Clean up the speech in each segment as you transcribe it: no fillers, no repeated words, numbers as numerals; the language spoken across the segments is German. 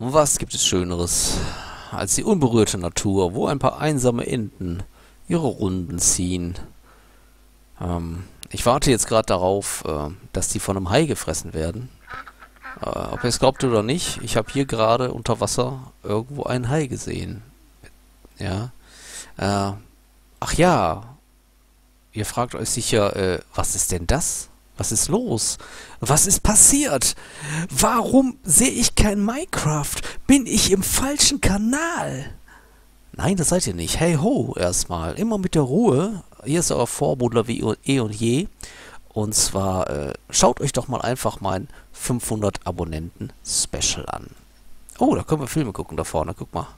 Und was gibt es Schöneres als die unberührte Natur, wo ein paar einsame Enten ihre Runden ziehen? Ich warte jetzt gerade darauf, dass die von einem Hai gefressen werden. Ob ihr es glaubt oder nicht, ich habe hier gerade unter Wasser irgendwo einen Hai gesehen. Ja. Ach ja. Ihr fragt euch sicher, was ist denn das? Was ist los? Was ist passiert? Warum sehe ich kein Minecraft? Bin ich im falschen Kanal? Nein, das seid ihr nicht. Hey ho, erstmal. Immer mit der Ruhe. Hier ist euer Vorbudler wie eh und je. Und zwar schaut euch doch mal einfach mein 500 Abonnenten Special an. Oh, da können wir Filme gucken da vorne. Guck mal.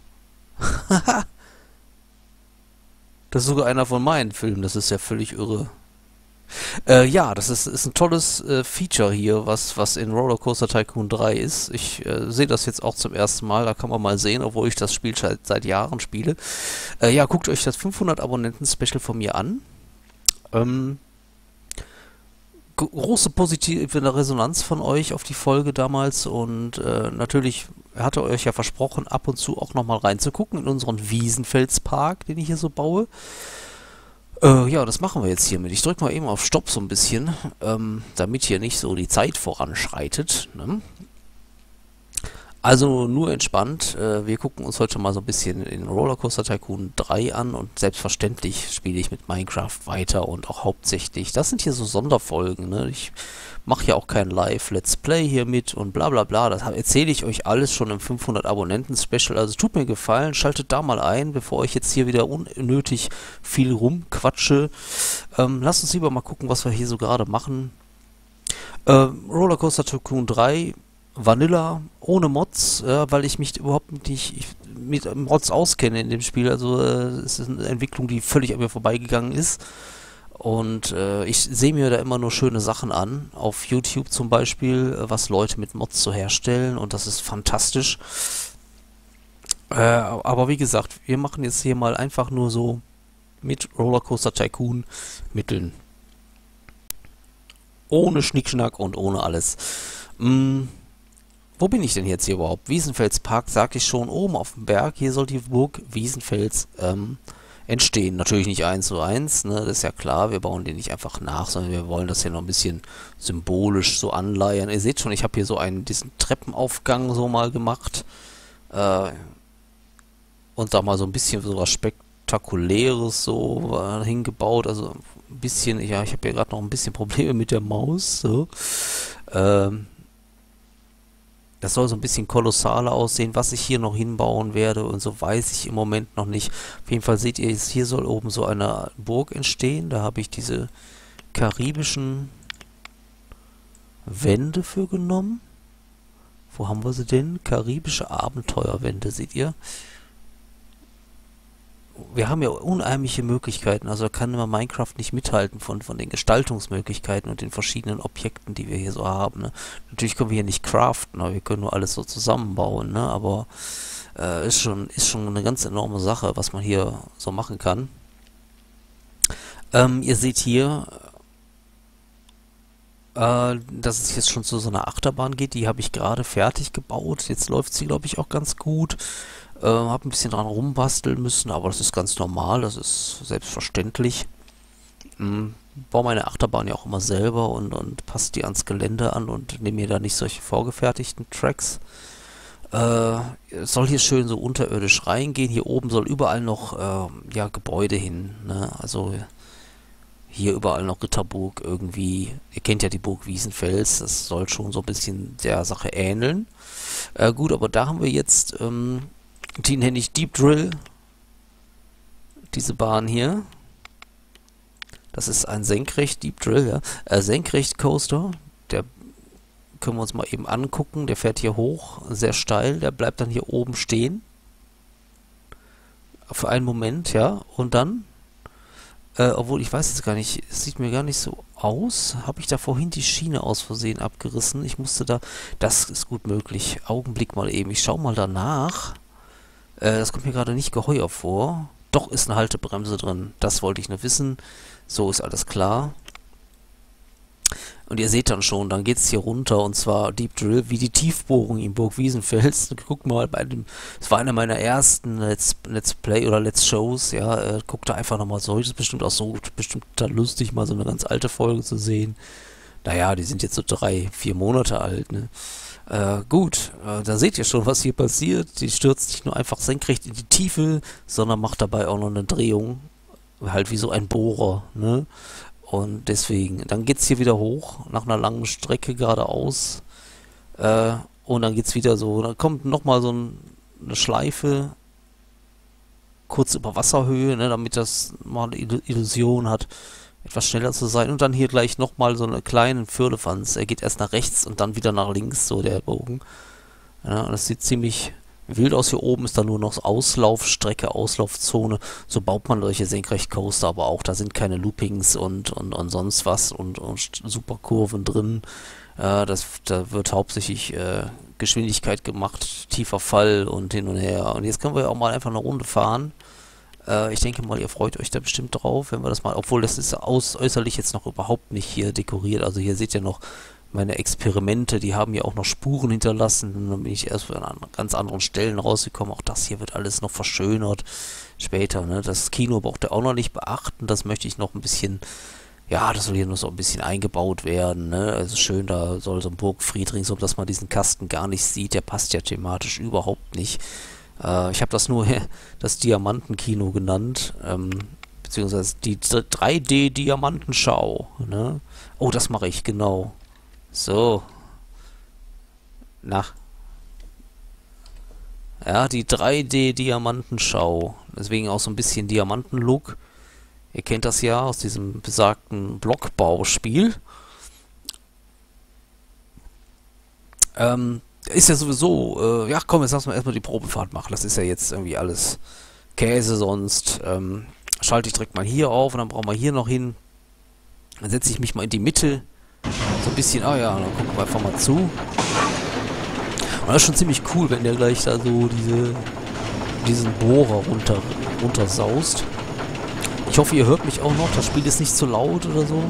Das ist sogar einer von meinen Filmen. Das ist ja völlig irre. Ja, das ist ein tolles Feature hier, was in Rollercoaster Tycoon 3 ist. Ich sehe das jetzt auch zum ersten Mal, da kann man mal sehen, obwohl ich das Spiel seit Jahren spiele. Ja, guckt euch das 500 Abonnenten Special von mir an. Große positive Resonanz von euch auf die Folge damals und natürlich hatte er euch ja versprochen, ab und zu auch nochmal reinzugucken in unseren Wiesenfelspark, den ich hier so baue. Ja, das machen wir jetzt hiermit. Ich drücke mal eben auf Stopp so ein bisschen, damit hier nicht so die Zeit voranschreitet. Ne? Also nur entspannt. Wir gucken uns heute mal so ein bisschen in Rollercoaster Tycoon 3 an und selbstverständlich spiele ich mit Minecraft weiter und auch hauptsächlich. Das sind hier so Sonderfolgen. Ne? Ich mache ja auch kein Live-Let's Play hier mit und bla bla bla. Das erzähle ich euch alles schon im 500 Abonnenten-Special. Also tut mir gefallen, schaltet da mal ein, bevor ich jetzt hier wieder unnötig viel rumquatsche. Lasst uns lieber mal gucken, was wir hier so gerade machen. Rollercoaster Tycoon 3, Vanilla, ohne Mods, weil ich mich überhaupt nicht mit Mods auskenne in dem Spiel. Also es ist eine Entwicklung, die völlig an mir vorbeigegangen ist. Und ich sehe mir da immer nur schöne Sachen an, auf YouTube zum Beispiel, was Leute mit Mods so herstellen und das ist fantastisch. Aber wie gesagt, wir machen jetzt hier mal einfach nur so mit Rollercoaster Tycoon Mitteln. Ohne Schnickschnack und ohne alles. Wo bin ich denn jetzt hier überhaupt? Wiesenfelspark, sag ich schon, oben auf dem Berg, hier soll die Burg Wiesenfels entstehen. Natürlich nicht 1:1, ne? Das ist ja klar, wir bauen den nicht einfach nach, sondern wir wollen das hier noch ein bisschen symbolisch so anleiern. Ihr seht schon, ich habe hier so diesen Treppenaufgang so mal gemacht und da mal so ein bisschen so was Spektakuläres so hingebaut, also ein bisschen, ja, ich habe hier gerade noch ein bisschen Probleme mit der Maus, so. Das soll so ein bisschen kolossaler aussehen, was ich hier noch hinbauen werde und so weiß ich im Moment noch nicht. Auf jeden Fall seht ihr, hier soll oben so eine Burg entstehen. Da habe ich diese karibischen Wände für genommen. Wo haben wir sie denn? Karibische Abenteuerwände, seht ihr? Wir haben ja unheimliche Möglichkeiten, also da kann immer Minecraft nicht mithalten von den Gestaltungsmöglichkeiten und den verschiedenen Objekten, die wir hier so haben. Ne? Natürlich können wir hier nicht craften, aber wir können nur alles so zusammenbauen, ne? Aber ist schon eine ganz enorme Sache, was man hier so machen kann. Ihr seht hier, dass es jetzt schon zu so einer Achterbahn geht, die habe ich gerade fertig gebaut. Jetzt läuft sie, glaube ich, auch ganz gut. Habe ein bisschen dran rumbasteln müssen, aber das ist ganz normal, das ist selbstverständlich. Baue meine Achterbahn ja auch immer selber und passe die ans Gelände an und nehme mir da nicht solche vorgefertigten Tracks. Es soll hier schön so unterirdisch reingehen, hier oben soll überall noch ja, Gebäude hin, ne? Also hier überall noch Ritterburg irgendwie. Ihr kennt ja die Burg Wiesenfels, das soll schon so ein bisschen der Sache ähneln. Gut, aber da haben wir jetzt... die nenne ich Deep Drill, diese Bahn hier. Das ist ein senkrecht Deep Drill, ja. Senkrecht Coaster, der können wir uns mal eben angucken. Der fährt hier hoch, sehr steil, der bleibt dann hier oben stehen. Für einen Moment, ja, und dann, obwohl ich weiß jetzt gar nicht, es sieht mir gar nicht so aus, habe ich da vorhin die Schiene aus Versehen abgerissen. Ich musste da, das ist gut möglich, Augenblick mal eben, ich schaue mal danach. Das kommt mir gerade nicht geheuer vor. Doch, ist eine Haltebremse drin. Das wollte ich nur wissen. So ist alles klar. Und ihr seht dann schon, dann geht es hier runter, und zwar Deep Drill, wie die Tiefbohrung in Burg Wiesenfels. Guckt mal, es war einer meiner ersten Let's Play oder Let's Shows, ja, guckt da einfach nochmal so, ist bestimmt auch so, bestimmt total lustig, mal so eine ganz alte Folge zu sehen. Naja, die sind jetzt so 3, 4 Monate alt, ne. Gut, da seht ihr schon, was hier passiert. Die stürzt nicht nur einfach senkrecht in die Tiefe, sondern macht dabei auch noch eine Drehung, halt wie so ein Bohrer, ne. Und deswegen, dann geht's hier wieder hoch, nach einer langen Strecke geradeaus. Und dann geht's wieder so, dann kommt nochmal so eine Schleife, kurz über Wasserhöhe, ne, damit das mal eine Illusion hat, etwas schneller zu sein. Und dann hier gleich nochmal so eine kleine Firlefanz. Er geht erst nach rechts und dann wieder nach links, so der Bogen. Ja, das sieht ziemlich wild aus. Hier oben ist dann nur noch Auslaufstrecke, Auslaufzone. So baut man solche Senkrechtcoaster aber auch. Da sind keine Loopings und sonst was und super Kurven drin. Da wird hauptsächlich Geschwindigkeit gemacht, tiefer Fall und hin und her. Und jetzt können wir ja auch mal einfach eine Runde fahren. Ich denke mal, ihr freut euch da bestimmt drauf, wenn wir das mal... Obwohl, das ist äußerlich jetzt noch überhaupt nicht hier dekoriert. Also hier seht ihr noch... Meine Experimente, die haben ja auch noch Spuren hinterlassen. Und dann bin ich erst an ganz anderen Stellen rausgekommen. Auch das hier wird alles noch verschönert später. Ne? Das Kino braucht ihr auch noch nicht beachten. Das möchte ich noch ein bisschen... Ja, das soll hier nur so ein bisschen eingebaut werden. Ne? Also schön, da soll so ein Burgfried ringsum, dass man diesen Kasten gar nicht sieht. Der passt ja thematisch überhaupt nicht. Ich habe das nur das Diamantenkino genannt. Beziehungsweise die 3D-Diamantenschau. Ne? Oh, das mache ich, genau. So. Ja, die 3D-Diamantenschau. Deswegen auch so ein bisschen Diamanten-Look. Ihr kennt das ja aus diesem besagten Blockbauspiel. Ist ja sowieso... ja, komm, jetzt lass mal erstmal die Probefahrt machen. Das ist ja jetzt irgendwie alles Käse sonst. Schalte ich direkt mal hier auf und dann brauchen wir hier noch hin. Dann setze ich mich mal in die Mitte. So ein bisschen, ah ja, dann gucken wir einfach mal zu. Und das ist schon ziemlich cool, wenn der gleich da so diesen Bohrer runter saust. Ich hoffe, ihr hört mich auch noch. Das Spiel ist nicht zu laut oder so.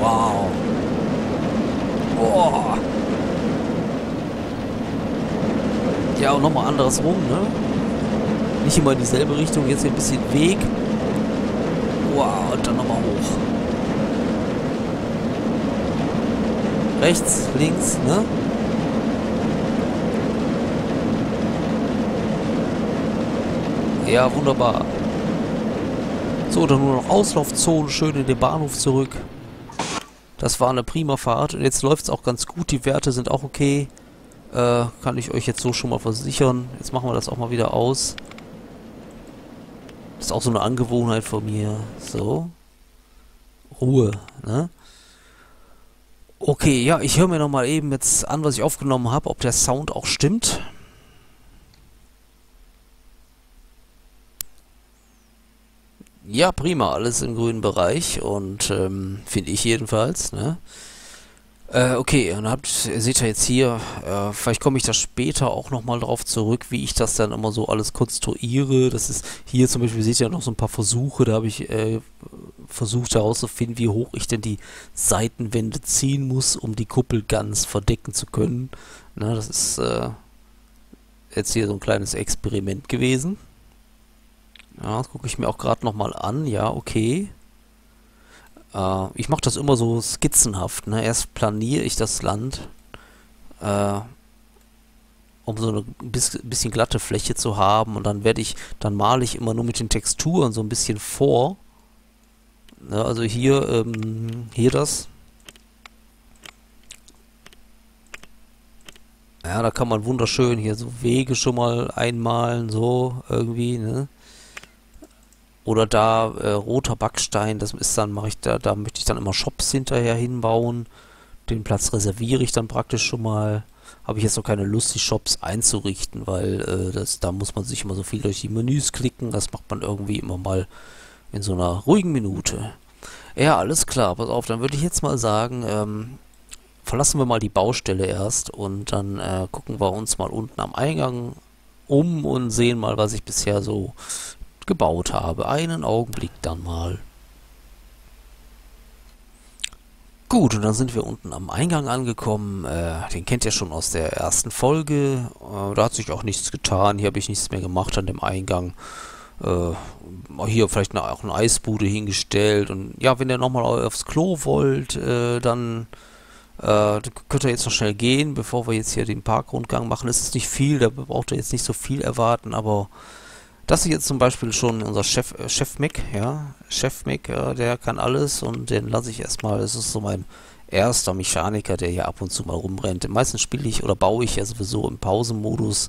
Wow. Boah. Ja, und nochmal andersrum, ne? Nicht immer in dieselbe Richtung, jetzt hier ein bisschen Weg. Wow, und dann nochmal hoch. Rechts, links, ne? Ja, wunderbar. So, dann nur noch Auslaufzone, schön in den Bahnhof zurück. Das war eine prima Fahrt. Und jetzt läuft es auch ganz gut, die Werte sind auch okay. Kann ich euch jetzt so schon mal versichern. Jetzt machen wir das auch mal wieder aus. Das ist auch so eine Angewohnheit von mir. So. Ruhe, ne? Okay, ja, ich höre mir nochmal eben jetzt an, was ich aufgenommen habe, ob der Sound auch stimmt. Ja, prima, alles im grünen Bereich und finde ich jedenfalls, ne? Okay, und seht ihr jetzt hier, vielleicht komme ich da später auch nochmal drauf zurück, wie ich das dann immer so alles konstruiere. Das ist hier zum Beispiel, seht ihr noch so ein paar Versuche, da habe ich versucht herauszufinden, wie hoch ich denn die Seitenwände ziehen muss, um die Kuppel ganz verdecken zu können. Na, das ist jetzt hier so ein kleines Experiment gewesen. Ja, das gucke ich mir auch gerade nochmal an. Ja, okay. Ich mache das immer so skizzenhaft, ne? Erst planiere ich das Land, um so eine bisschen glatte Fläche zu haben, und dann male ich immer nur mit den Texturen so ein bisschen vor. Ja, also hier, hier das. Ja, da kann man wunderschön hier so Wege schon mal einmalen, so irgendwie, ne? Oder da roter Backstein, das ist dann, da möchte ich dann immer Shops hinterher hinbauen. Den Platz reserviere ich dann praktisch schon mal. Habe ich jetzt noch keine Lust, die Shops einzurichten, weil da muss man sich immer so viel durch die Menüs klicken. Das macht man irgendwie immer mal in so einer ruhigen Minute. Ja, alles klar, pass auf, dann würde ich jetzt mal sagen, verlassen wir mal die Baustelle erst und dann gucken wir uns mal unten am Eingang um und sehen mal, was ich bisher so gebaut habe. Einen Augenblick dann mal. Gut, und dann sind wir unten am Eingang angekommen. Den kennt ihr schon aus der ersten Folge. Da hat sich auch nichts getan. Hier habe ich nichts mehr gemacht an dem Eingang. Hier vielleicht auch eine Eisbude hingestellt. Und ja, wenn ihr nochmal aufs Klo wollt, dann könnt ihr jetzt noch schnell gehen, bevor wir jetzt hier den Parkrundgang machen. Es ist nicht viel, da braucht ihr jetzt nicht so viel erwarten, aber das ist jetzt zum Beispiel schon unser Chef Mick, der kann alles und den lasse ich erstmal. Das ist so mein erster Mechaniker, der hier ab und zu mal rumrennt. Meistens spiele ich oder baue ich ja sowieso im Pausenmodus,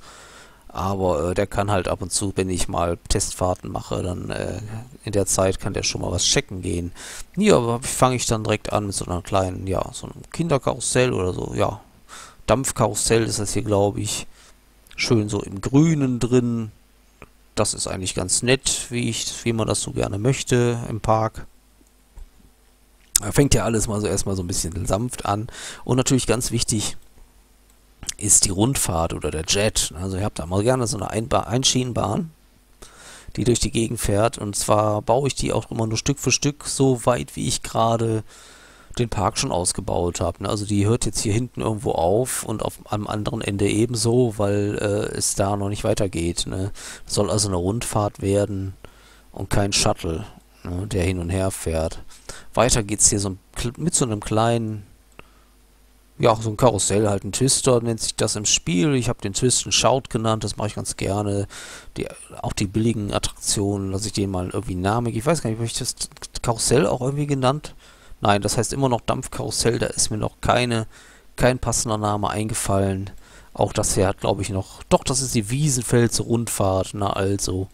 aber der kann halt ab und zu, wenn ich mal Testfahrten mache, dann in der Zeit kann der schon mal was checken gehen. Hier fange ich dann direkt an mit so einer kleinen, ja, so einem Kinderkarussell oder so, ja, Dampfkarussell ist das hier, glaube ich. Schön so im Grünen drin. Das ist eigentlich ganz nett, wie man das so gerne möchte im Park. Da fängt ja alles mal so erstmal so ein bisschen sanft an. Und natürlich ganz wichtig ist die Rundfahrt oder der Jet. Also ihr habt da mal gerne so eine Einschienenbahn, die durch die Gegend fährt. Und zwar baue ich die auch immer nur Stück für Stück, so weit wie ich gerade den Park schon ausgebaut habe. Also die hört jetzt hier hinten irgendwo auf und am anderen Ende ebenso, weil es da noch nicht weitergeht. Ne? Soll also eine Rundfahrt werden und kein Shuttle, ne, der hin und her fährt. Weiter geht's hier so mit so einem kleinen, ja, so ein Karussell, halt ein Twister nennt sich das im Spiel. Ich habe den Twisten Shout genannt, das mache ich ganz gerne. Auch die billigen Attraktionen, dass ich denen mal irgendwie einen Namen gebe. Ich weiß gar nicht, habe ich das Karussell auch irgendwie genannt? Nein, das heißt immer noch Dampfkarussell, da ist mir noch kein passender Name eingefallen. Auch das hier hat, glaube ich, noch... Doch, das ist die Wiesenfelsrundfahrt, na also.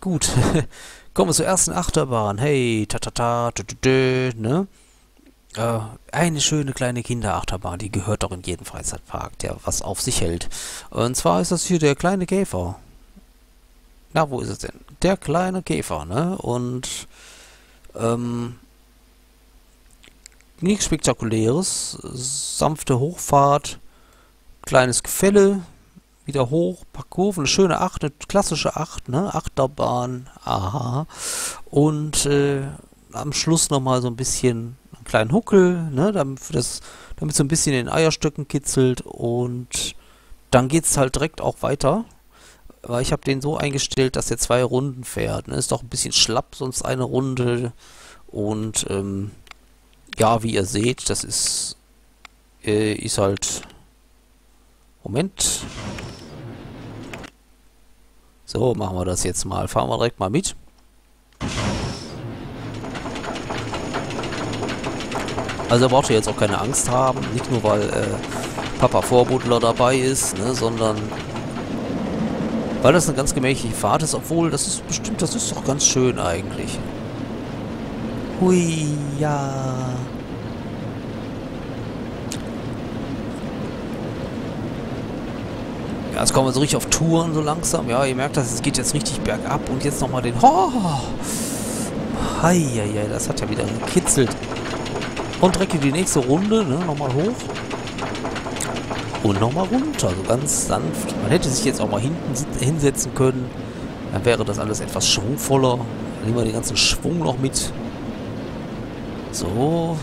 Gut, kommen wir zur ersten Achterbahn. Hey, tatata, ne? Eine schöne kleine Kinderachterbahn, die gehört doch in jeden Freizeitpark, der was auf sich hält. Und zwar ist das hier der kleine Käfer. Na, wo ist es denn? Der kleine Käfer, ne? Und, nichts Spektakuläres, sanfte Hochfahrt, kleines Gefälle, wieder hoch, paar Kurven, eine schöne 8, eine klassische 8, ne? Achterbahn, aha. Und am Schluss nochmal so ein bisschen einen kleinen Huckel, ne? Damit so ein bisschen in den Eierstöcken kitzelt und dann geht's halt direkt auch weiter. Weil ich habe den so eingestellt, dass er 2 Runden fährt, ne? Ist doch ein bisschen schlapp, sonst eine Runde und ja, wie ihr seht, das ist, ist halt, Moment, so machen wir das jetzt mal, fahren wir direkt mal mit. Also da braucht ihr jetzt auch keine Angst haben, nicht nur weil Papa Vorbudler dabei ist, ne, sondern weil das eine ganz gemächliche Fahrt ist, obwohl das ist bestimmt, das ist doch ganz schön eigentlich. Hui, ja. Ja, jetzt kommen wir so richtig auf Touren so langsam. Ja, ihr merkt das, es geht jetzt richtig bergab. Und jetzt nochmal den... Oh! Hei, hei, das hat ja wieder gekitzelt. Und direkt in die nächste Runde, ne? Nochmal hoch. Und nochmal runter, so ganz sanft. Man hätte sich jetzt auch mal hinten hinsetzen können. Dann wäre das alles etwas schwungvoller. Dann nehmen wir den ganzen Schwung noch mit. So.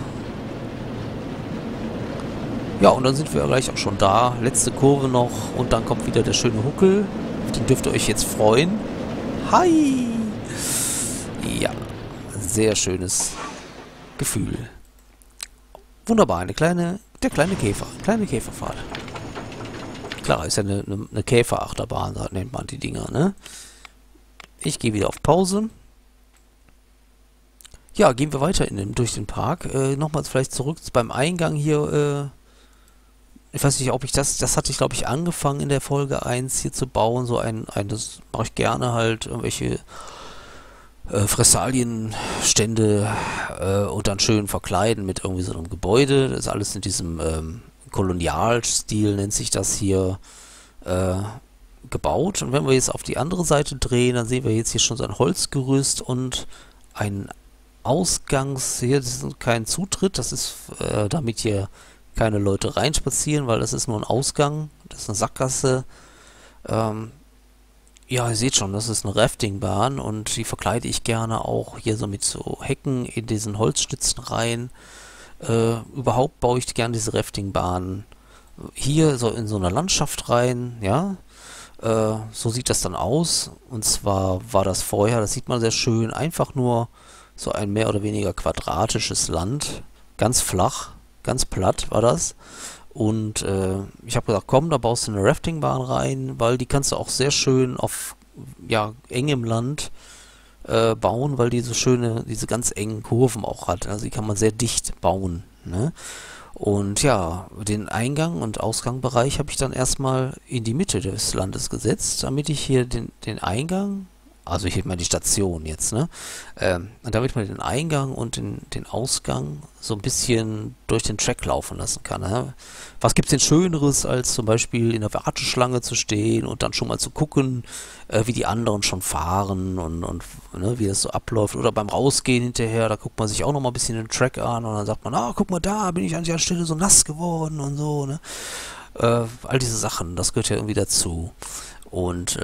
Ja, und dann sind wir gleich auch schon da. Letzte Kurve noch. Und dann kommt wieder der schöne Huckel. Auf den dürft ihr euch jetzt freuen. Hi! Ja, sehr schönes Gefühl. Wunderbar, der kleine Käfer. Kleine Käferfahrt. Klar, ist ja eine Käferachterbahn, nennt man die Dinger, ne? Ich gehe wieder auf Pause. Ja, gehen wir weiter durch den Park. Nochmal vielleicht zurück beim Eingang hier. Ich weiß nicht, ob ich das hatte ich, glaube ich, angefangen in der Folge 1 hier zu bauen. So das mache ich gerne halt, irgendwelche Fressalienstände und dann schön verkleiden mit irgendwie so einem Gebäude. Das ist alles in diesem Kolonialstil, nennt sich das hier, gebaut. Und wenn wir jetzt auf die andere Seite drehen, dann sehen wir jetzt hier schon so ein Holzgerüst und ein Ausgangs, hier das ist kein Zutritt, das ist, damit hier keine Leute reinspazieren, weil das ist nur ein Ausgang, das ist eine Sackgasse. Ja, ihr seht schon, das ist eine Raftingbahn und die verkleide ich gerne auch hier so mit so Hecken in diesen Holzstützen rein. Überhaupt baue ich gerne diese Raftingbahnen hier so in so einer Landschaft rein, ja. So sieht das dann aus. Und zwar war das vorher, das sieht man sehr schön, einfach nur so ein mehr oder weniger quadratisches Land. Ganz flach, ganz platt war das. Und ich habe gesagt, komm, da baust du eine Raftingbahn rein, weil die kannst du auch sehr schön auf ja, engem Land bauen, weil die so schöne, diese ganz engen Kurven auch hat. Also die kann man sehr dicht bauen, ne? Und ja, den Eingang- und Ausgangbereich habe ich dann erstmal in die Mitte des Landes gesetzt, damit ich hier den Eingang, also hier mal die Station jetzt, ne? Damit man den Eingang und den Ausgang so ein bisschen durch den Track laufen lassen kann, ne? Was gibt's denn Schöneres, als zum Beispiel in der Warteschlange zu stehen und dann schon mal zu gucken, wie die anderen schon fahren und ne, wie das so abläuft. Oder beim Rausgehen hinterher, da guckt man sich auch nochmal ein bisschen den Track an und dann sagt man, ah, guck mal da, bin ich an der Stelle so nass geworden und so, ne? All diese Sachen, das gehört ja irgendwie dazu. Und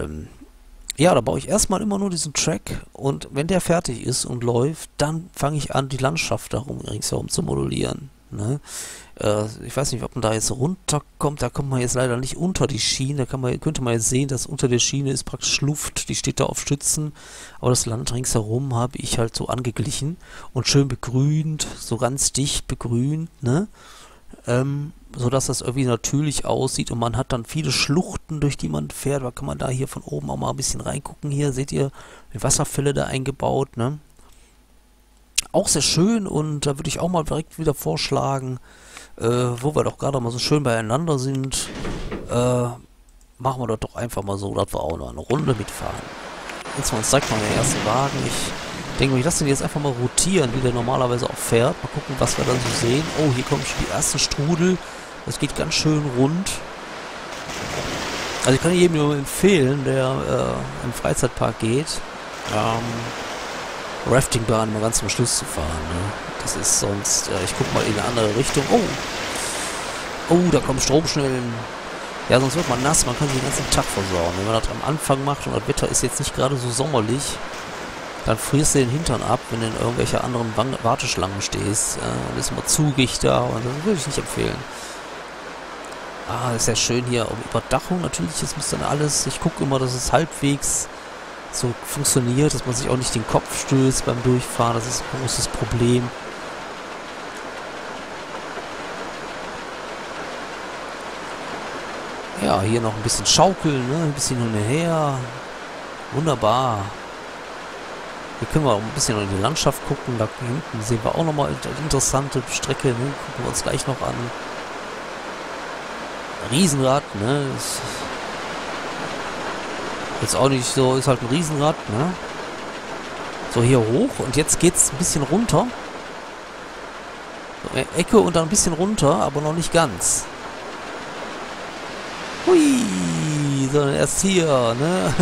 ja, da baue ich erstmal immer nur diesen Track und wenn der fertig ist und läuft, dann fange ich an, die Landschaft darum ringsherum zu modulieren, ne? Ich weiß nicht, ob man da jetzt runterkommt, da kommt man jetzt leider nicht unter die Schiene, da könnte man jetzt sehen, dass unter der Schiene ist praktisch Luft, die steht da auf Stützen, aber das Land ringsherum habe ich halt so angeglichen und schön begrünt, so ganz dicht begrünt, ne? Sodass das irgendwie natürlich aussieht und man hat dann viele Schluchten, durch die man fährt. Da kann man da hier von oben auch mal ein bisschen reingucken. Hier seht ihr die Wasserfälle da eingebaut, ne? Auch sehr schön und da würde ich auch mal direkt wieder vorschlagen, wo wir doch gerade mal so schön beieinander sind, machen wir das doch einfach mal so, dass wir auch noch eine Runde mitfahren. Jetzt mal zeigt mal den ersten Wagen. Ich denke, ich lasse den jetzt einfach mal rotieren, wie der normalerweise auch fährt. Mal gucken, was wir dann so sehen. Oh, hier kommt schon die erste Strudel. Das geht ganz schön rund. Also ich kann jedem nur empfehlen, der im Freizeitpark geht, Raftingbahn mal ganz zum Schluss zu fahren, ne? Das ist sonst... ich guck mal in eine andere Richtung. Oh! Oh, da kommen Stromschnellen. Ja, sonst wird man nass. Man kann sich den ganzen Tag versorgen. Wenn man das am Anfang macht und das Wetter ist jetzt nicht gerade so sommerlich, dann frierst du den Hintern ab, wenn du in irgendwelcher anderen Warteschlangen stehst. Und ist immer zugig da und das würde ich nicht empfehlen. Ah, ist ja schön hier um Überdachung. Natürlich, das muss dann alles... Ich gucke immer, dass es halbwegs so funktioniert, dass man sich auch nicht den Kopf stößt beim Durchfahren. Das ist ein großes Problem. Ja, hier noch ein bisschen schaukeln, ne? Ein bisschen hin und her. Wunderbar. Hier können wir auch ein bisschen in die Landschaft gucken. Da hinten sehen wir auch nochmal eine interessante Strecke, ne? Gucken wir uns gleich noch an. Riesenrad, ne? Ist jetzt auch nicht so, ist halt ein Riesenrad, ne? So, hier hoch und jetzt geht's ein bisschen runter. So, Ecke und dann ein bisschen runter, aber noch nicht ganz. Hui! Sondern erst hier, ne?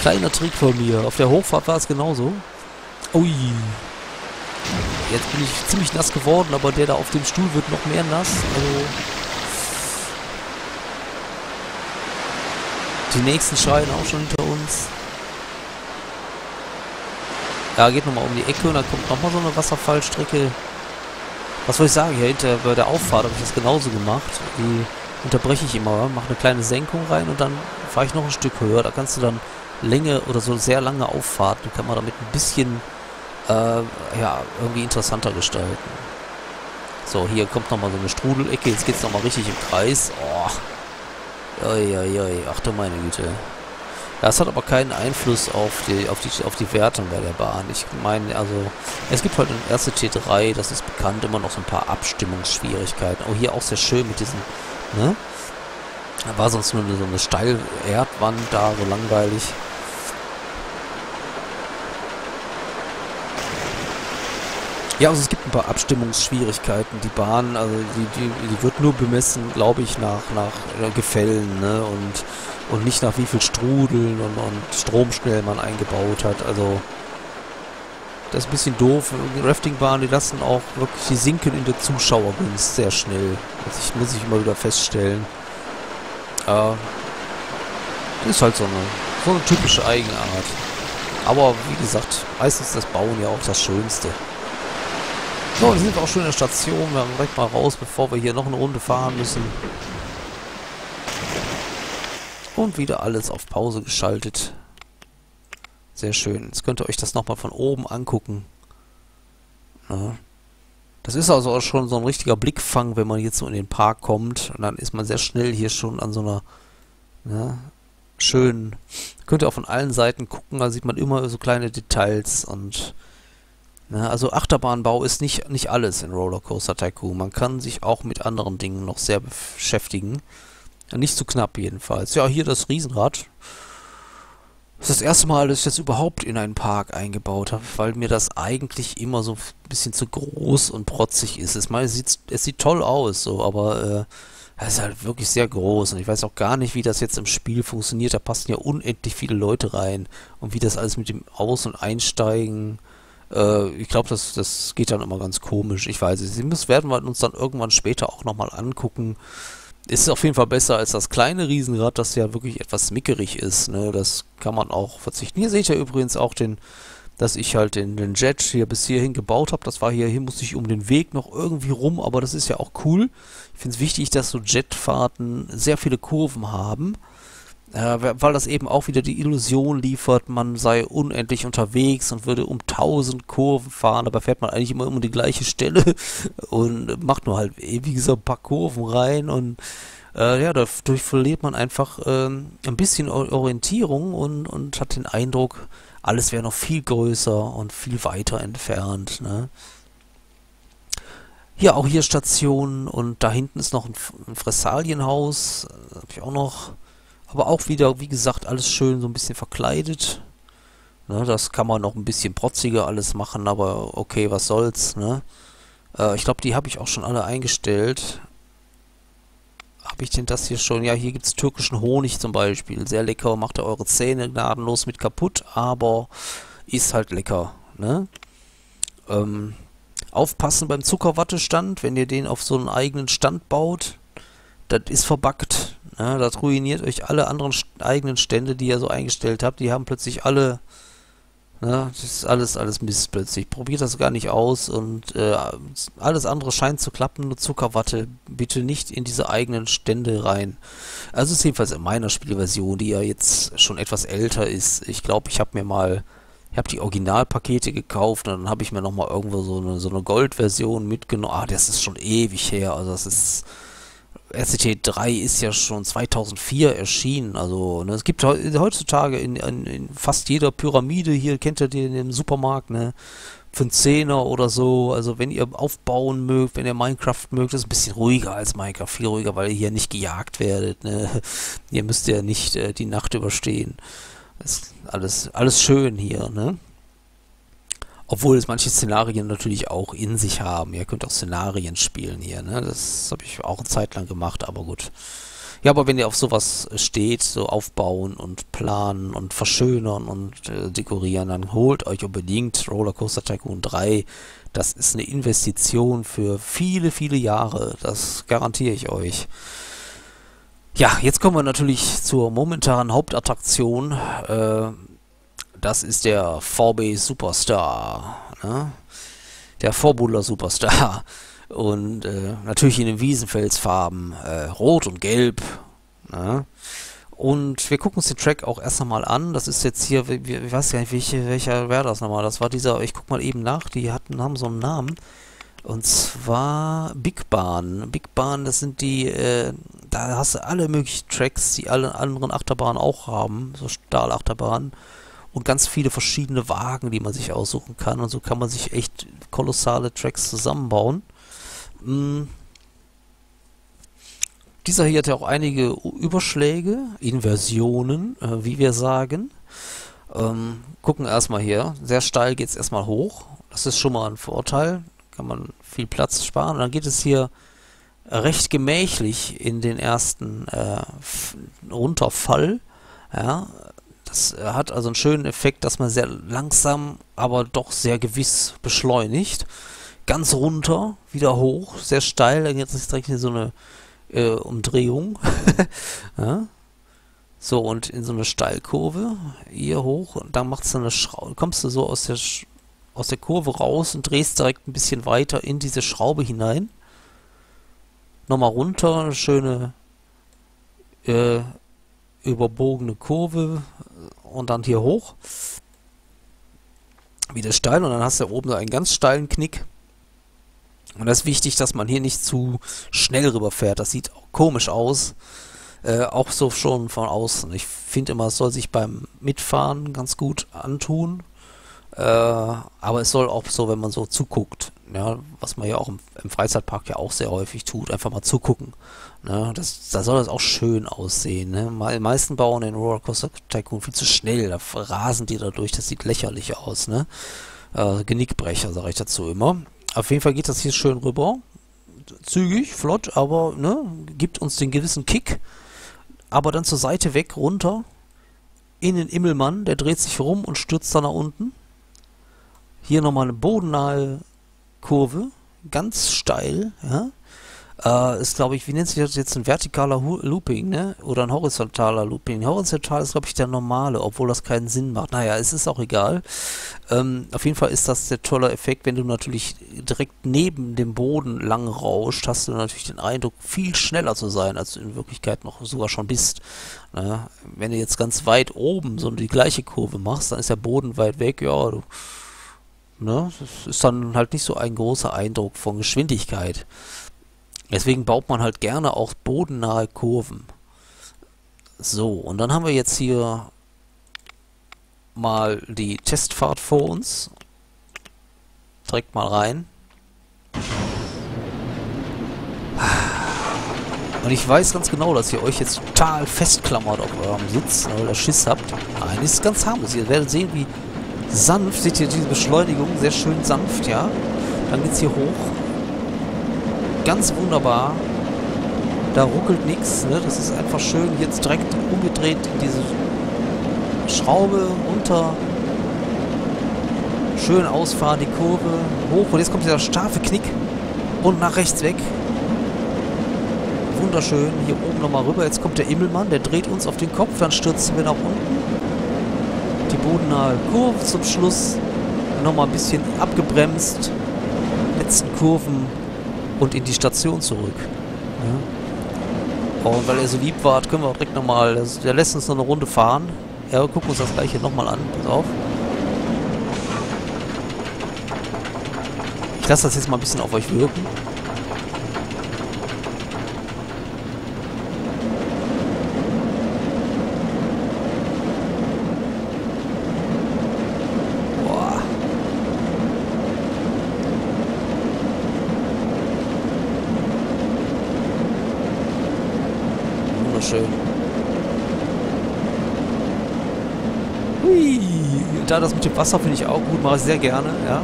Kleiner Trick von mir. Auf der Hochfahrt war es genauso. Ui. Jetzt bin ich ziemlich nass geworden, aber der da auf dem Stuhl wird noch mehr nass. Also die nächsten schreien auch schon hinter uns. Ja, geht nochmal um die Ecke und dann kommt nochmal so eine Wasserfallstrecke. Was soll ich sagen? Hier hinter bei der Auffahrt habe ich das genauso gemacht. Die unterbreche ich immer, mache eine kleine Senkung rein und dann fahre ich noch ein Stück höher. Da kannst du dann Länge oder so sehr lange Auffahrten kann man damit ein bisschen ja, irgendwie interessanter gestalten. So, hier kommt nochmal so eine Strudelecke. Jetzt geht's nochmal richtig im Kreis. Oh. Uiuiui. Ach du meine Güte. Das hat aber keinen Einfluss auf die Wertung bei der Bahn. Ich meine, also, es gibt halt eine erste T3, das ist bekannt, immer noch so ein paar Abstimmungsschwierigkeiten. Oh, hier auch sehr schön mit diesem, ne? Da war sonst nur so eine steile Erdwand da, so langweilig. Ja, also es gibt ein paar Abstimmungsschwierigkeiten. Die Bahn, also die wird nur bemessen, glaube ich, nach Gefällen, ne? Und nicht nach wie viel Strudeln und Stromschnellen man eingebaut hat. Also das ist ein bisschen doof. Die Raftingbahnen, die lassen auch wirklich, die sinken in der Zuschauergunst sehr schnell. Das muss ich immer wieder feststellen. Das ist halt so eine typische Eigenart. Aber wie gesagt, meistens ist das Bauen ja auch das Schönste. So, wir sind auch schon in der Station. Wir haben direkt mal raus, bevor wir hier noch eine Runde fahren müssen. Und wieder alles auf Pause geschaltet. Sehr schön. Jetzt könnt ihr euch das nochmal von oben angucken. Ja. Das ist also auch schon so ein richtiger Blickfang, wenn man jetzt so in den Park kommt. Und dann ist man sehr schnell hier schon an so einer... Ja, schön. Könnt ihr auch von allen Seiten gucken, da sieht man immer so kleine Details und ja, also Achterbahnbau ist nicht alles in Rollercoaster Tycoon. Man kann sich auch mit anderen Dingen noch sehr beschäftigen. Nicht zu knapp jedenfalls. Ja, hier das Riesenrad. Das ist das erste Mal, dass ich das überhaupt in einen Park eingebaut habe, weil mir das eigentlich immer so ein bisschen zu groß und protzig ist. Ich meine, es sieht toll aus, so, aber das ist halt wirklich sehr groß und ich weiß auch gar nicht, wie das jetzt im Spiel funktioniert. Da passen ja unendlich viele Leute rein und wie das alles mit dem Aus- und Einsteigen, ich glaube, das geht dann immer ganz komisch. Ich weiß nicht, das werden wir uns dann irgendwann später auch nochmal angucken. Ist auf jeden Fall besser als das kleine Riesenrad, das ja wirklich etwas mickerig ist, ne? Das kann man auch verzichten. Hier seht ihr übrigens auch den... dass ich halt den Jet hier bis hierhin gebaut habe. Das war hierhin, musste ich um den Weg noch irgendwie rum, aber das ist ja auch cool. Ich finde es wichtig, dass so Jetfahrten sehr viele Kurven haben, weil das eben auch wieder die Illusion liefert, man sei unendlich unterwegs und würde um 1000 Kurven fahren, dabei fährt man eigentlich immer um die gleiche Stelle und macht nur halt wie gesagt ein paar Kurven rein und ja, dadurch verliert man einfach ein bisschen Orientierung und hat den Eindruck, alles wäre noch viel größer und viel weiter entfernt, ne? Ja, auch hier Stationen und da hinten ist noch ein Fressalienhaus, habe ich auch noch, aber auch wieder, wie gesagt, alles schön so ein bisschen verkleidet, ne? Das kann man noch ein bisschen protziger alles machen, aber okay, was soll's, ne? Ich glaube, die habe ich auch schon alle eingestellt. Habe ich denn das hier schon? Ja, hier gibt es türkischen Honig zum Beispiel. Sehr lecker, macht ihr eure Zähne gnadenlos mit kaputt, aber ist halt lecker, ne? Aufpassen beim Zuckerwattestand, wenn ihr den auf so einen eigenen Stand baut, das ist verbackt, ne? Das ruiniert euch alle anderen eigenen Stände, die ihr so eingestellt habt. Die haben plötzlich alle, ne? Das ist alles Mist plötzlich. Probiert das gar nicht aus und alles andere scheint zu klappen, nur Zuckerwatte bitte nicht in diese eigenen Stände rein. Also ist jedenfalls in meiner Spielversion, die ja jetzt schon etwas älter ist. Ich glaube, ich habe die Originalpakete gekauft und dann habe ich mir nochmal irgendwo so eine Goldversion mitgenommen. Ah, das ist schon ewig her, also das ist... RCT 3 ist ja schon 2004 erschienen, also ne, es gibt heutzutage in fast jeder Pyramide, hier kennt ihr den im Supermarkt, ne, für einen Zehner oder so, also wenn ihr aufbauen mögt, wenn ihr Minecraft mögt, ist es ein bisschen ruhiger als Minecraft, viel ruhiger, weil ihr hier nicht gejagt werdet, ne, ihr müsst ja nicht die Nacht überstehen, ist alles schön hier, ne. Obwohl es manche Szenarien natürlich auch in sich haben. Ihr könnt auch Szenarien spielen hier, ne? Das habe ich auch eine Zeit lang gemacht, aber gut. Ja, aber wenn ihr auf sowas steht, so aufbauen und planen und verschönern und dekorieren, dann holt euch unbedingt Rollercoaster Tycoon 3. Das ist eine Investition für viele, viele Jahre. Das garantiere ich euch. Ja, jetzt kommen wir natürlich zur momentanen Hauptattraktion. Das ist der VB Superstar, ne? Der Vorbudler Superstar und natürlich in den Wiesenfelsfarben, rot und gelb, ne? Und wir gucken uns den Track auch erst nochmal an. Das ist jetzt hier, ich weiß gar nicht, welcher wäre das nochmal, das war dieser, ich guck mal eben nach, die haben so einen Namen und zwar BigBahn. BigBahn, das sind die, da hast du alle möglichen Tracks, die alle anderen Achterbahnen auch haben, so Stahlachterbahnen. Und ganz viele verschiedene Wagen, die man sich aussuchen kann. Und so kann man sich echt kolossale Tracks zusammenbauen. Dieser hier hat ja auch einige Überschläge, Inversionen, wie wir sagen. Gucken erstmal hier. Sehr steil geht es erstmal hoch. Das ist schon mal ein Vorteil. Kann man viel Platz sparen. Und dann geht es hier recht gemächlich in den ersten Runterfall. Ja. Das hat also einen schönen Effekt, dass man sehr langsam, aber doch sehr gewiss beschleunigt. Ganz runter, wieder hoch, sehr steil. Dann gibt es direkt hier so eine Umdrehung. Ja. So, und in so eine Steilkurve hier hoch. Und dann kommst du so aus der aus der Kurve raus und drehst direkt ein bisschen weiter in diese Schraube hinein. Nochmal runter, eine schöne überbogene Kurve und dann hier hoch. Wieder steil und dann hast du da oben so einen ganz steilen Knick. Und das ist wichtig, dass man hier nicht zu schnell rüberfährt. Das sieht auch komisch aus. Auch so schon von außen. Ich finde immer, es soll sich beim Mitfahren ganz gut antun. Aber es soll auch so, wenn man so zuguckt. Ja, was man ja auch im Freizeitpark ja auch sehr häufig tut. Einfach mal zugucken. Ja, da soll das auch schön aussehen. Ne? Die meisten bauen den Rollercoaster Tycoon viel zu schnell. Da rasen die dadurch. Das sieht lächerlich aus. Ne? Genickbrecher, sage ich dazu immer. Auf jeden Fall geht das hier schön rüber. Zügig, flott, aber ne, gibt uns den gewissen Kick. Aber dann zur Seite weg, runter. In den Immelmann, der dreht sich rum und stürzt dann nach unten. Hier nochmal eine bodennahe Kurve. Ganz steil. Ja. Ist, glaube ich, wie nennt sich das jetzt? Ein vertikaler Looping, ne? Oder ein horizontaler Looping. Horizontal ist, glaube ich, der normale, obwohl das keinen Sinn macht. Naja, es ist auch egal. Auf jeden Fall ist das der tolle Effekt, wenn du natürlich direkt neben dem Boden lang rauscht, hast du natürlich den Eindruck, viel schneller zu sein, als du in Wirklichkeit noch sogar schon bist. Na, wenn du jetzt ganz weit oben so die gleiche Kurve machst, dann ist der Boden weit weg, ja, du... Ne? Das ist dann halt nicht so ein großer Eindruck von Geschwindigkeit. Deswegen baut man halt gerne auch bodennahe Kurven. So, und dann haben wir jetzt hier mal die Testfahrt vor uns. Direkt mal rein. Und ich weiß ganz genau, dass ihr euch jetzt total festklammert auf eurem Sitz, weil ihr Schiss habt. Nein, ist ganz harmlos. Ihr werdet sehen, wie sanft, seht ihr diese Beschleunigung, sehr schön sanft, ja. Dann geht's hier hoch. Ganz wunderbar. Da ruckelt nichts, ne? Das ist einfach schön. Jetzt direkt umgedreht in diese Schraube runter. Schön ausfahren, die Kurve hoch. Und jetzt kommt dieser scharfe Knick und nach rechts weg. Wunderschön. Hier oben nochmal rüber. Jetzt kommt der Immelmann, der dreht uns auf den Kopf. Dann stürzen wir nach unten. Die bodennahe Kurve zum Schluss. Nochmal ein bisschen abgebremst. Letzten Kurven. Und in die Station zurück. Ja. Und weil er so lieb war, können wir auch direkt nochmal... Der lässt uns noch eine Runde fahren. Ja, gucken uns das gleiche nochmal an. Pass auf. Ich lasse das jetzt mal ein bisschen auf euch wirken. Hui. Da das mit dem Wasser finde ich auch gut, mache ich sehr gerne, ja.